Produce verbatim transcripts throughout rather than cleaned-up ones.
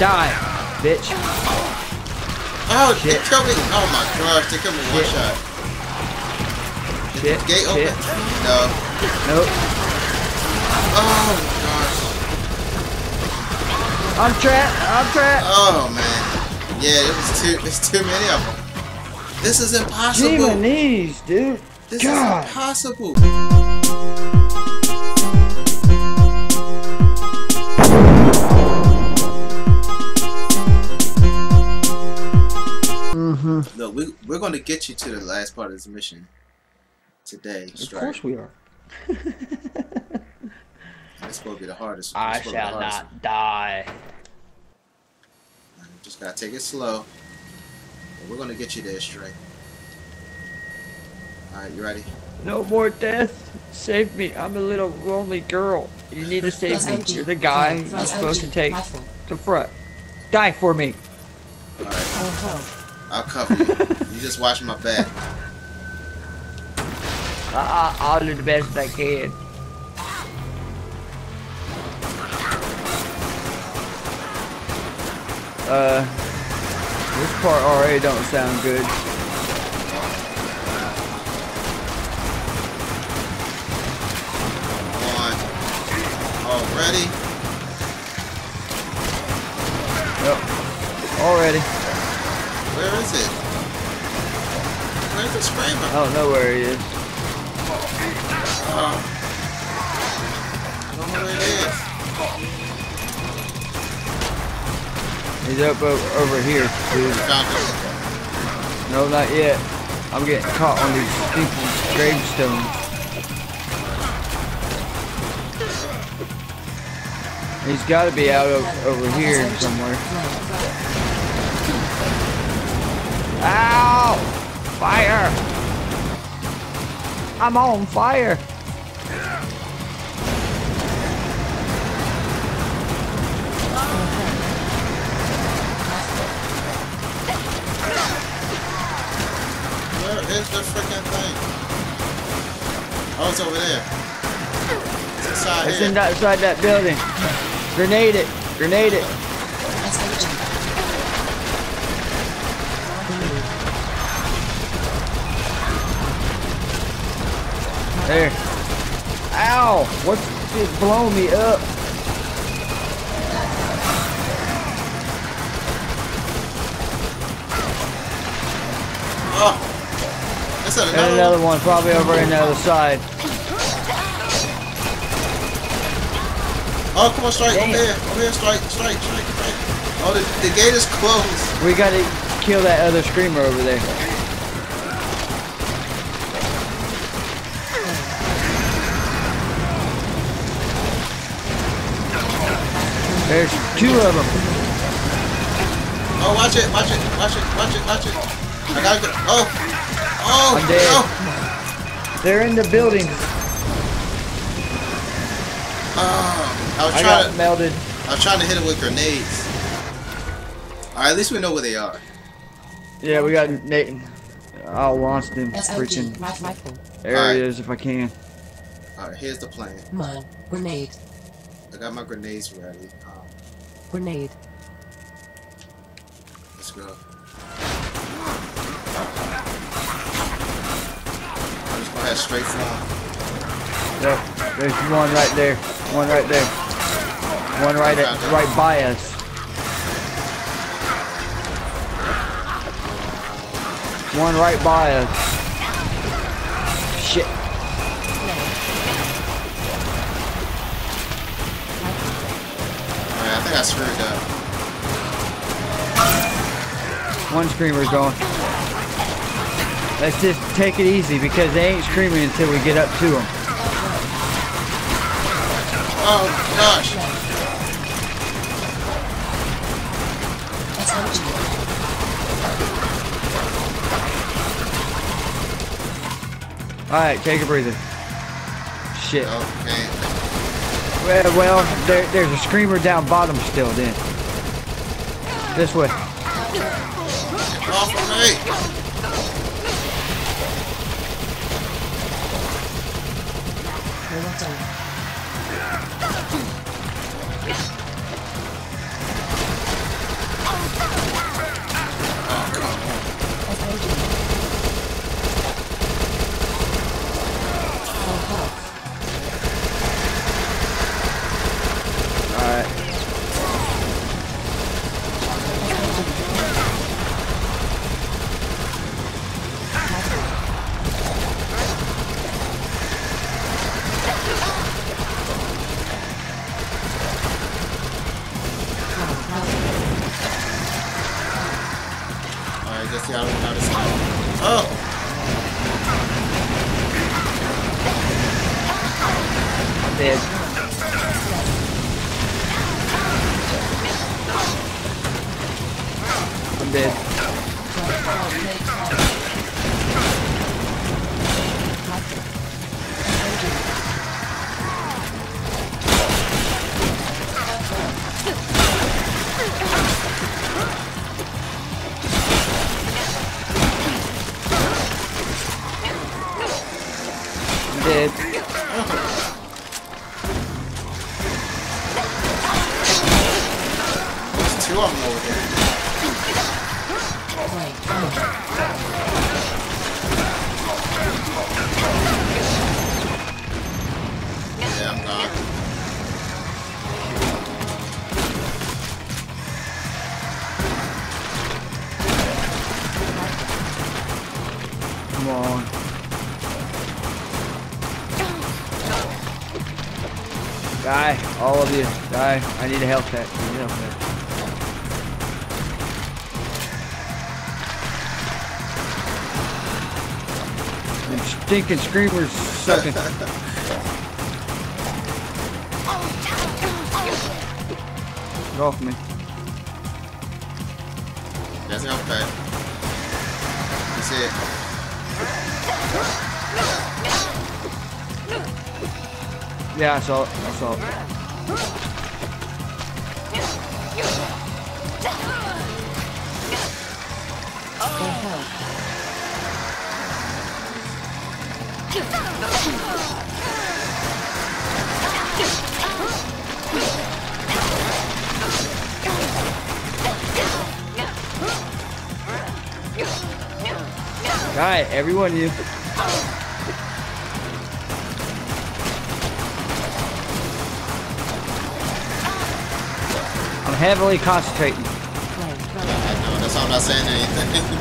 Die, bitch. Oh, shit. They killed me. Oh my gosh, they killed me one shot. Shit. Is the gate open? No. Nope. Oh gosh. I'm trapped. I'm trapped. Oh man. Yeah, it was too. It's too many of them. This is impossible. Demonese, dude. This God. is impossible. Look, we, we're going to get you to the last part of this mission today. Of Strider. course we are. That's supposed to be the hardest. I shall hardest not one. die. Just got to take it slow. We're going to get you there, Stray. Alright, you ready? No more death. Save me. I'm a little lonely girl. You need to save me. You're the guy I'm supposed to take to front. Die for me. Alright. Oh, I'll cover you. You just watch my back. I, I'll do the best I can. Uh, this part already don't sound good. Come on. Already? Yep. Already. Where is it? Where's the screamer? I don't know where he is. Oh. I don't know where he is. He's up over here, dude. No, not yet. I'm getting caught on these people's gravestones. He's got to be out of, over here somewhere. Ow! Fire! I'm on fire! Where is the freaking thing? Oh, it's over there. It's inside it's here. It's inside that building. Grenade it! Grenade it! There. Ow! What's just blowing me up? Oh! That's another, and another one. one, probably over in the other side. Oh, come on, Strike! Over here! Over here, Strike! Strike! Strike! Strike! Oh, the, the gate is closed! We gotta kill that other screamer over there. There's two of them. Oh, watch it, watch it, watch it, watch it, watch it. I gotta go. Oh, oh, I'm dead. No. They're in the building. Oh, I was I trying got to, melted. I was trying to hit it with grenades. Alright, at least we know where they are. Yeah, we got Nathan. I'll launch them freaking areas if I can. Alright, here's the plan. Come on, grenade. I got my grenades ready. Um, Grenade. Let's go. I'm just gonna head straight for him. Yeah, there's one right there. One right there. One right at, right by us. One right by us. Shit. I think I screwed up. One screamer's going. Let's just take it easy because they ain't screaming until we get up to them. Oh gosh! All right, take a breather. Shit. Okay. Well, well there, there's a screamer down bottom still, then. This way. Get off of me! honestly, I would not have stopped. Oh! Dead. I'm dead. I'm dead. Oh. Two of them over there. Yeah, I'm gone. Come on. Die, all of you. Die. I need a health pack. I need a health pack. Stinking screamers sucking. Get off me. That's not bad. That's it. Yeah, I saw it. I saw it. Alright, everyone of you. I'm heavily concentrating. Yeah, I know, that's why I'm not saying anything.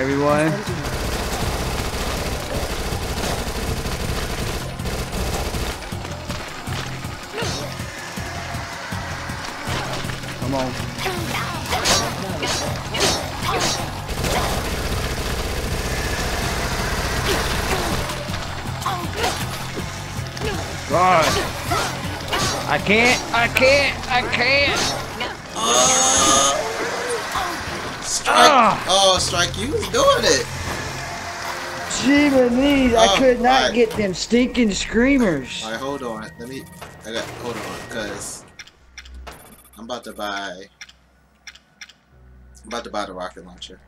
Everyone. Come on. God. I can't, I can't, I can't. Oh. Strike. Oh. Oh, Strike, you was doing it. Gee, Louise, oh, I could not right. get them stinking screamers. Alright, hold on. Let me. I got. Hold on, because I'm about to buy. I'm about to buy the rocket launcher.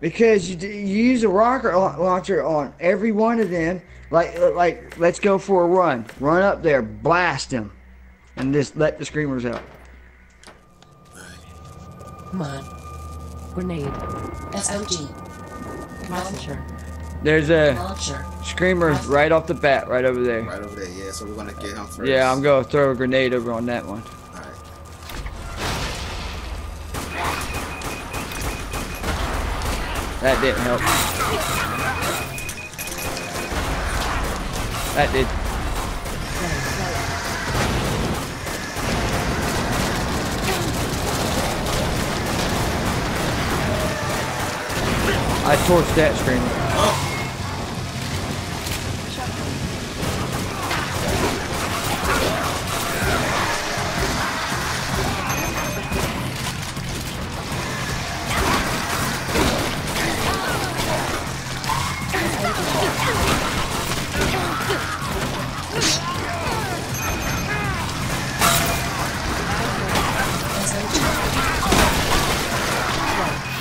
Because you, you use a rocket launcher on every one of them. Like, like, let's go for a run. Run up there, blast them, and just let the screamers out. Mine. Grenade. S M G. Launcher. There's a launcher. Screamer launcher. Right off the bat, right over there. Right over there, yeah, so we're gonna get him first. Yeah, I'm gonna throw a grenade over on that one. Alright. That didn't help. That did. I torched that screen.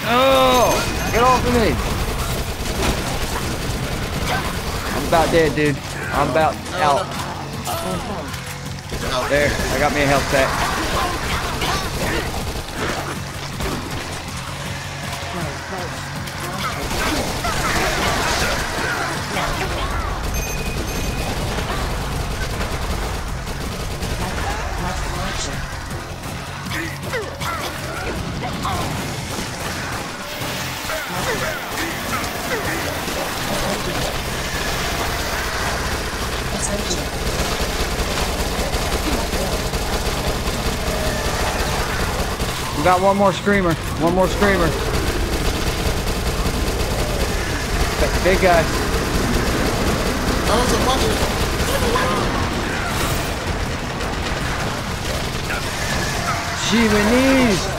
Oh, get off of me. About dead, dude. I'm about no, out. No. There, I got me a health pack. Attention. got one more screamer. One more screamer. That's the big guy. That was a bunch. Jimenez.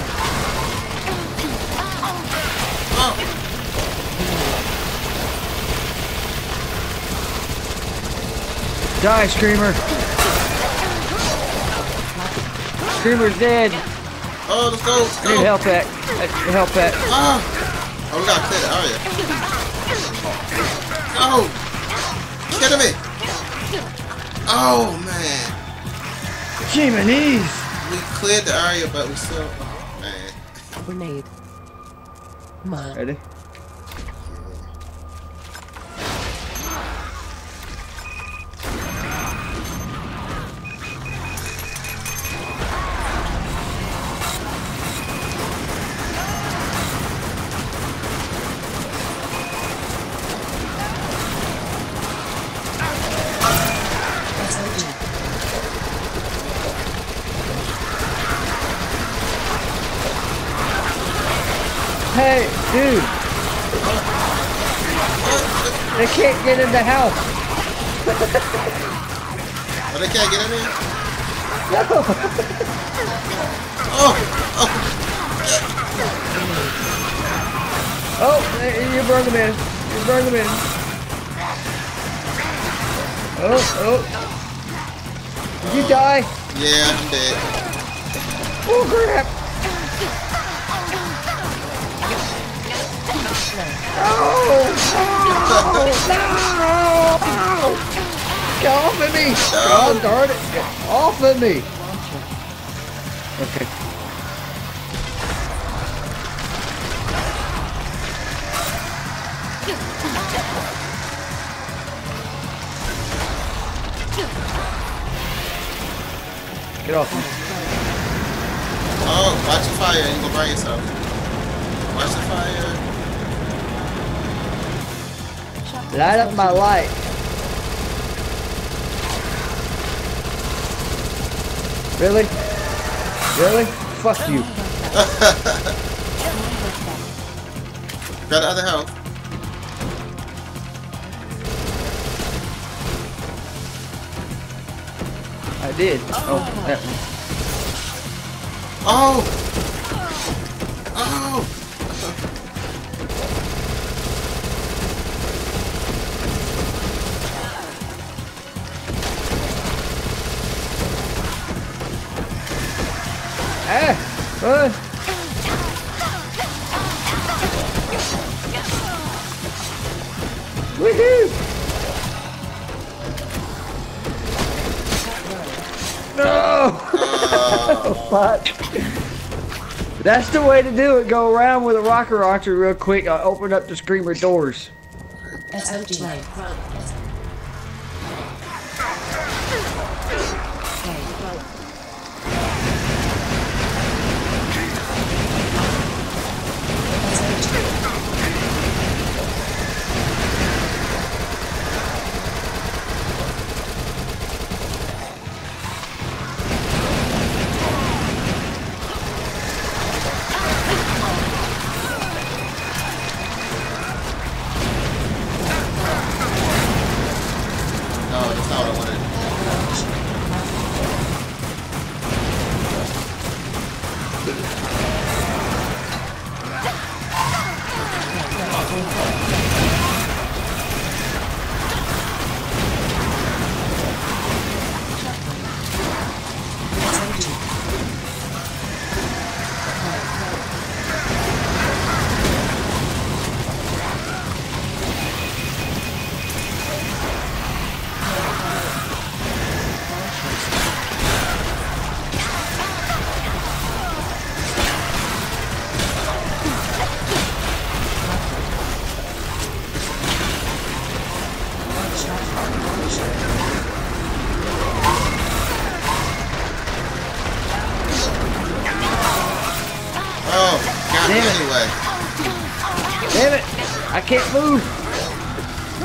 Die, Screamer! Screamer's dead! Oh, let's go, let's go! I need a help pack. I need a help pack. Ah. Oh, we gotta clear that area. No! Kill me! Oh, man! Jimenez! We cleared the area, but we still... Oh, man. Grenade. Come on. Ready? Hey, dude! They can't get in the house! Oh, they can't get in there? No! Oh! Oh! Oh! You burned them in. You burned them in. Oh! Oh! Did you die? Yeah, I'm dead. Oh, crap! Oh, no, no, no. Get off of me! God darn it! Get off of me! Okay. Get off me! Oh, watch the fire! You go burn yourself. Watch the fire! Light up my light. Really? Really? Fuck you. Got other help. I did. Oh, that one. Oh! Oh! Eh! Run! Woohoo! No! Fuck! That's the way to do it. Go around with a rocket launcher real quick. I'll open up the screamer doors. That's how you like. Damn it. Anyway. Damn it! I can't move! Come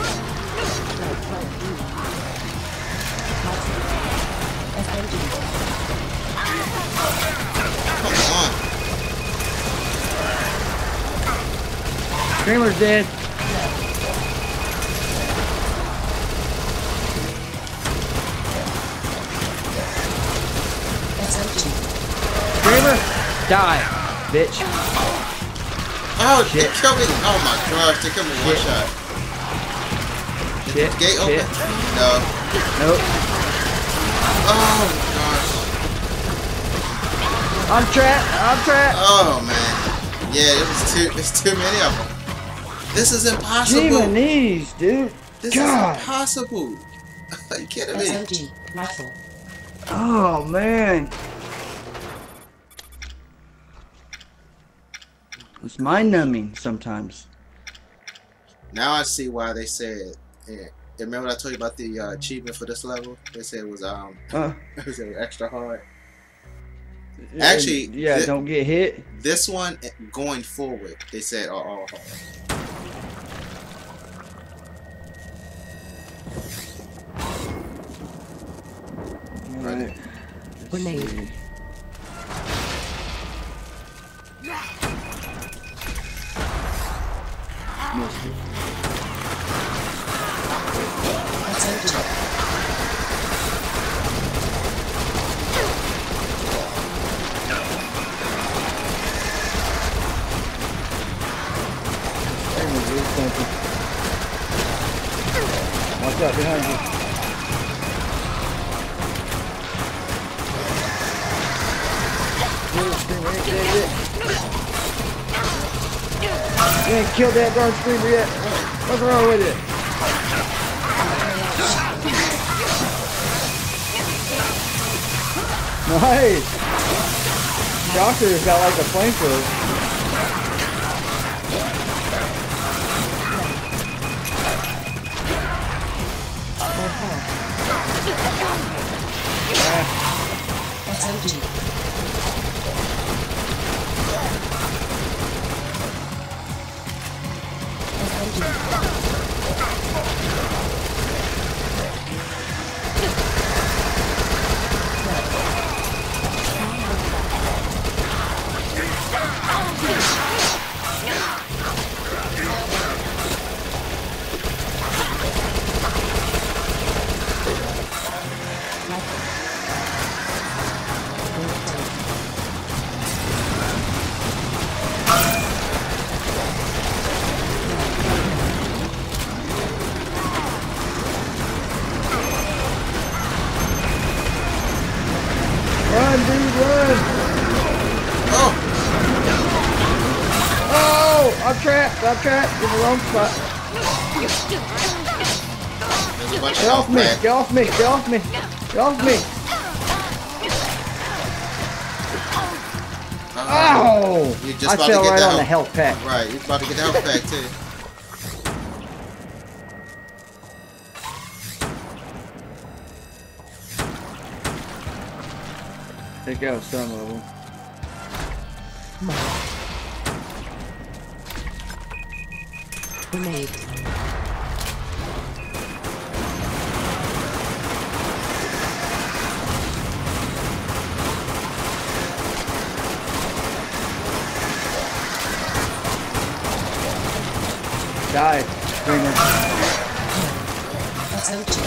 on. Kramer's dead. That's empty. Kramer, die, bitch. Oh, shit. They killed me. Oh my gosh, they killed me one shot. Shit. Is the gate open? Shit. No. Nope. Oh gosh. I'm trapped. I'm trapped. Oh man. Yeah, it was too. It's too many of them. This is impossible. Demonese, dude. This God. is impossible. Are you kidding me? Empty. My fault. Oh man. It's mind numbing sometimes. Now I see why they said. Yeah, remember what I told you about the uh, achievement for this level? They said it was um. Huh? It was extra hard. And, Actually, yeah. Th don't get hit. This one going forward, they said are all hard. Right. Grenade. Missed it. That's empty. Watch out behind you. You ain't killed that darn screamer yet. What's wrong with it? Nice! Doctor's got like a flamethrower. That's empty. I'm trapped in the wrong spot. Get off me! Get off me! Get off me! Get off me! Oh! You're just I about fell to get right that on the health pack. Right, you're about to get the health pack too. Take out some of them. Come on. Grenade. Die, Kramer. That's empty.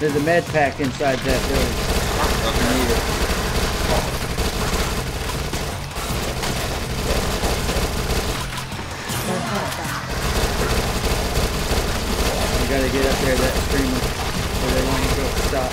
There's a med pack inside that building. Doesn't need it. You gotta get up there, that screamer, or they want you to stop.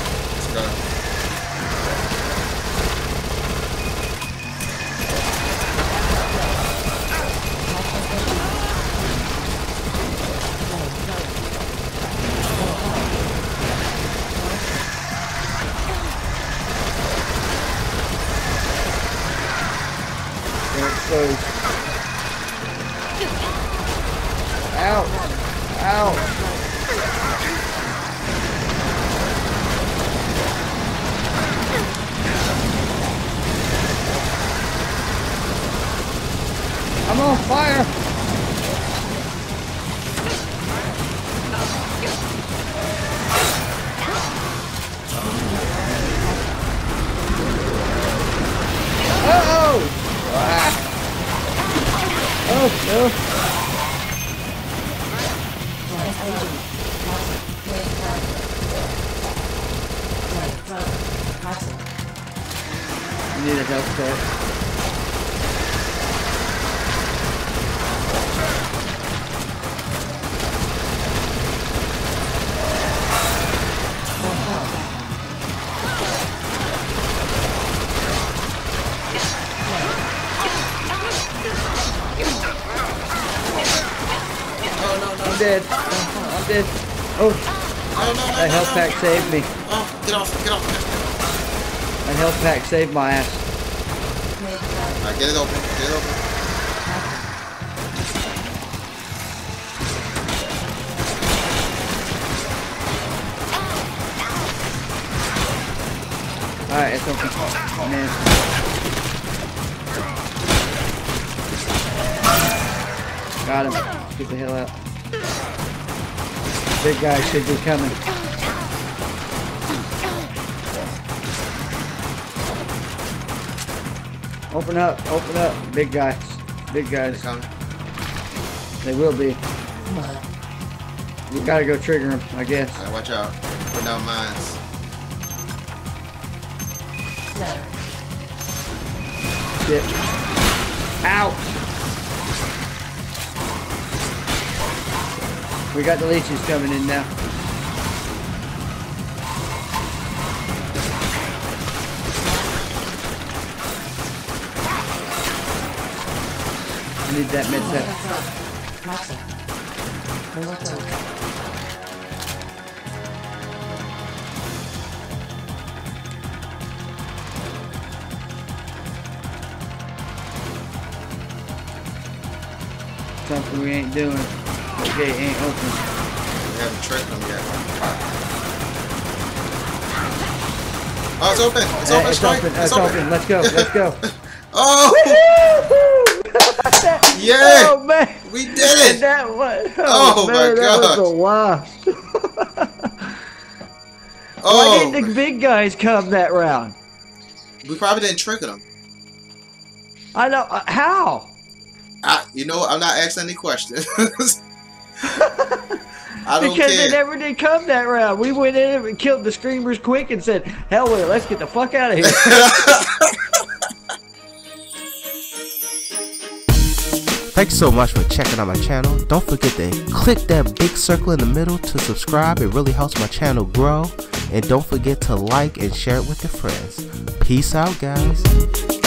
I'm I'm on fire! Uh-oh! Ah. Oh, oh. I need a health check. I'm dead. I'm dead. Oh, no, no, no, that no, health no, pack no. saved me. Oh, get off, get off. That health pack saved my ass. Alright, get it open, get it open. Alright, it's open. Man. Got him. Get the hell out. Big guy should be coming. Open up, open up. Big guys. Big guys. They will be. You gotta go trigger them, I guess. All right, watch out. Put down mines. Shit. Ow! We got the leeches coming in now. I need that med set. Something we ain't doing. The gate ain't open. We haven't tricked them yet. Oh, it's open. It's open. Uh, it's, open. It's, it's open. open. Let's go. Let's go. Oh! Yeah! Oh, man. We did it! And that was, oh, oh man, my God. That was a wow. Oh. Why didn't the big guys come that round? We probably didn't trick them. I know. Uh, how? I, you know, I'm not asking any questions. I don't because care. They never did come that round. We went in and killed the screamers quick and said, hell with it, let's get the fuck out of here. Thanks so much for checking out my channel. Don't forget to click that big circle in the middle to subscribe. It really helps my channel grow. And don't forget to like and share it with your friends. Peace out, guys.